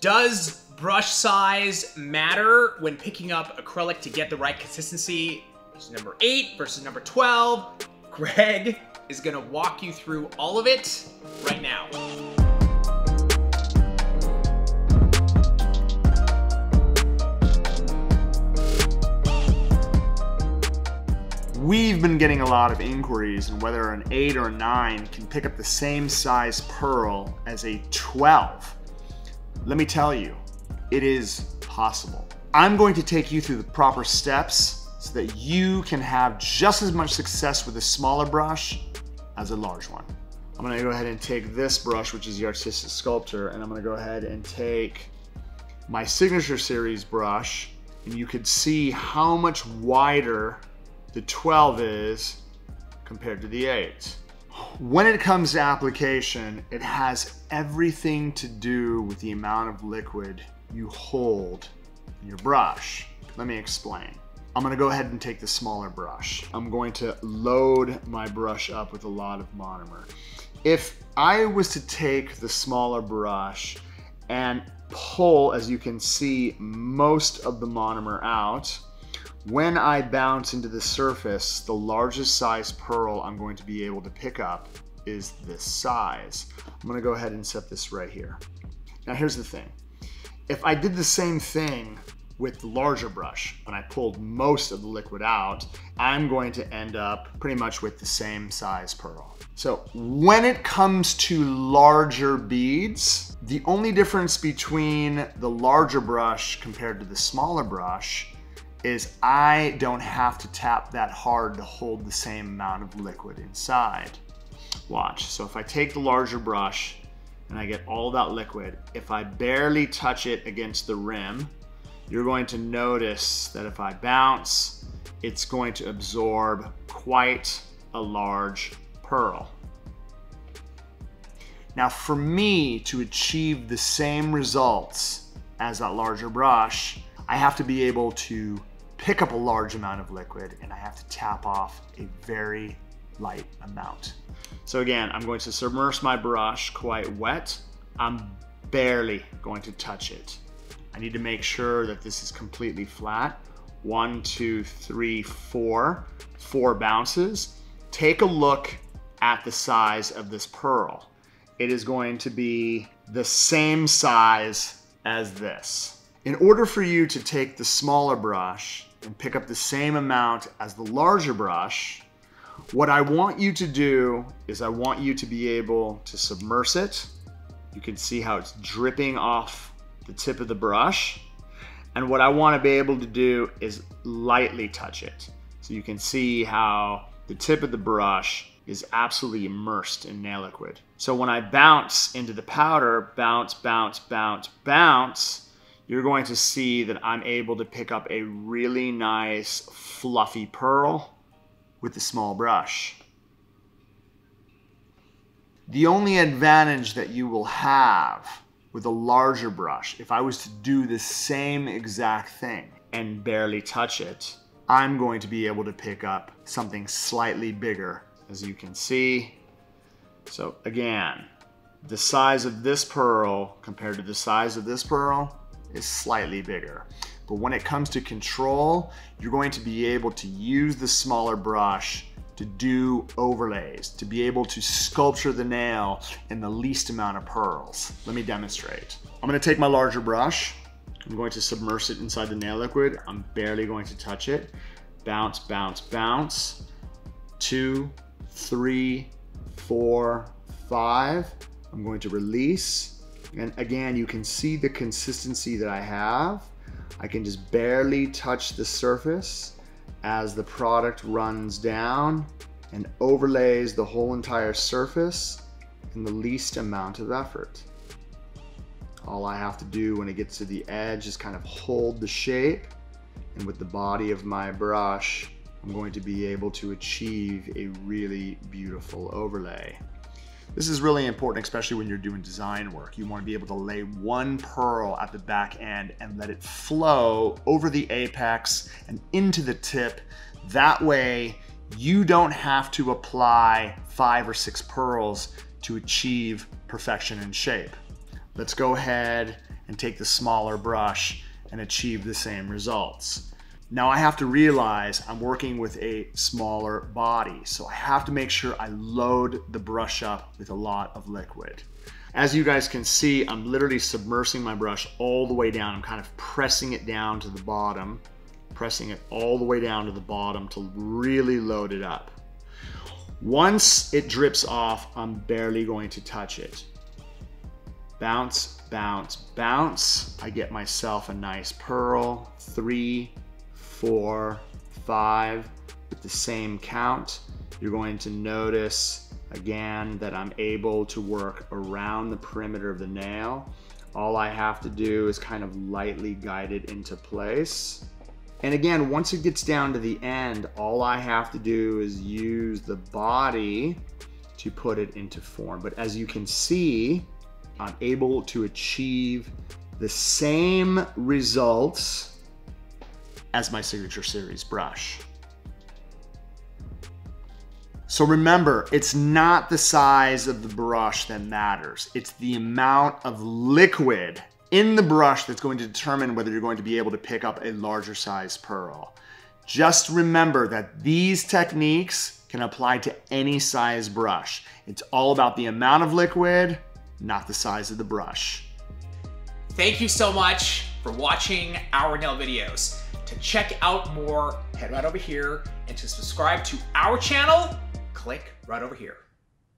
Does brush size matter when picking up acrylic to get the right consistency? There's number 8 versus number 12. Greg is gonna walk you through all of it right now. We've been getting a lot of inquiries on whether an 8 or a 9 can pick up the same size pearl as a 12. Let me tell you, it is possible. I'm going to take you through the proper steps so that you can have just as much success with a smaller brush as a large one. I'm gonna go ahead and take this brush, which is the Artistic Sculptor, and I'm gonna go ahead and take my Signature Series brush, and you could see how much wider the 12 is compared to the 8. When it comes to application, it has everything to do with the amount of liquid you hold in your brush. Let me explain. I'm gonna go ahead and take the smaller brush. I'm going to load my brush up with a lot of monomer. If I was to take the smaller brush and pull, as you can see, most of the monomer out, when I bounce into the surface, the largest size pearl I'm going to be able to pick up is this size. I'm gonna go ahead and set this right here. Now here's the thing. If I did the same thing with the larger brush and I pulled most of the liquid out, I'm going to end up pretty much with the same size pearl. So when it comes to larger beads, the only difference between the larger brush compared to the smaller brush is I don't have to tap that hard to hold the same amount of liquid inside. Watch. So if I take the larger brush and I get all that liquid, if I barely touch it against the rim, you're going to notice that if I bounce, it's going to absorb quite a large pearl. Now for me to achieve the same results as that larger brush, I have to be able to pick up a large amount of liquid and I have to tap off a very light amount. So again, I'm going to submerge my brush quite wet. I'm barely going to touch it. I need to make sure that this is completely flat. 1, 2, 3, 4 bounces. Take a look at the size of this pearl. It is going to be the same size as this. In order for you to take the smaller brush and pick up the same amount as the larger brush, what I want you to do is I want you to be able to submerge it. You can see how it's dripping off the tip of the brush. And what I want to be able to do is lightly touch it. So you can see how the tip of the brush is absolutely immersed in nail liquid. So when I bounce into the powder, bounce, bounce, bounce, bounce, you're going to see that I'm able to pick up a really nice fluffy pearl with the small brush. The only advantage that you will have with a larger brush, if I was to do the same exact thing and barely touch it, I'm going to be able to pick up something slightly bigger, as you can see. So again, the size of this pearl compared to the size of this pearl is slightly bigger. But when it comes to control, you're going to be able to use the smaller brush to do overlays, to be able to sculpture the nail in the least amount of pearls. Let me demonstrate. I'm gonna take my larger brush. I'm going to submerge it inside the nail liquid. I'm barely going to touch it. Bounce, bounce, bounce. 2, 3, 4, 5. I'm going to release. And again, you can see the consistency that I have. I can just barely touch the surface as the product runs down and overlays the whole entire surface in the least amount of effort. All I have to do when it gets to the edge is kind of hold the shape, and with the body of my brush, I'm going to be able to achieve a really beautiful overlay. This is really important, especially when you're doing design work. You want to be able to lay one pearl at the back end and let it flow over the apex and into the tip. That way, you don't have to apply 5 or 6 pearls to achieve perfection in shape. Let's go ahead and take the smaller brush and achieve the same results. Now I have to realize I'm working with a smaller body, so I have to make sure I load the brush up with a lot of liquid. As you guys can see, I'm literally submersing my brush all the way down. I'm kind of pressing it down to the bottom, pressing it all the way down to the bottom to really load it up. Once it drips off, I'm barely going to touch it. Bounce, bounce, bounce. I get myself a nice pearl. 3, 4, 5, with the same count. You're going to notice again that I'm able to work around the perimeter of the nail. All I have to do is kind of lightly guide it into place. And again, once it gets down to the end, all I have to do is use the body to put it into form. But as you can see, I'm able to achieve the same results as my Signature Series brush. So remember, it's not the size of the brush that matters. It's the amount of liquid in the brush that's going to determine whether you're going to be able to pick up a larger size pearl. Just remember that these techniques can apply to any size brush. It's all about the amount of liquid, not the size of the brush. Thank you so much for watching our nail videos. To check out more, head right over here, and to subscribe to our channel, click right over here.